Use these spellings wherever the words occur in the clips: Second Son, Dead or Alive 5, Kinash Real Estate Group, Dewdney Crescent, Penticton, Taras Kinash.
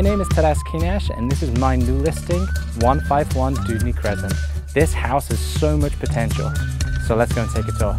My name is Taras Kinash and this is my new listing, 151 Dewdney Crescent. This house has so much potential, so let's go and take a tour.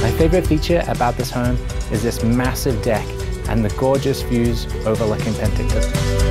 My favorite feature about this home is this massive deck and the gorgeous views overlooking Penticton.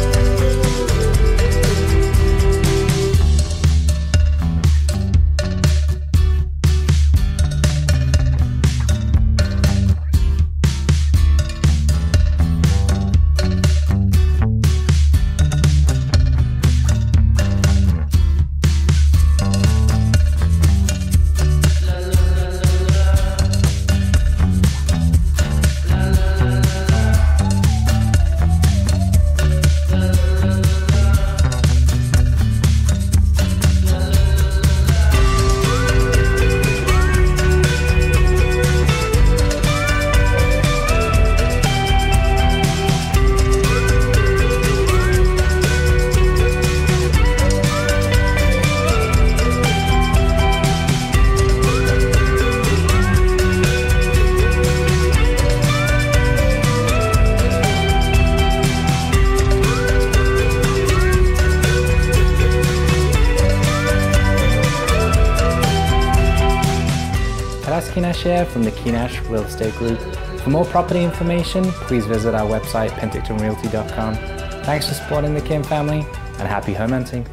Taras Kinash here from the Kinash Real Estate Group. For more property information, please visit our website, pentictonrealty.com. Thanks for supporting the Kim family and happy home hunting.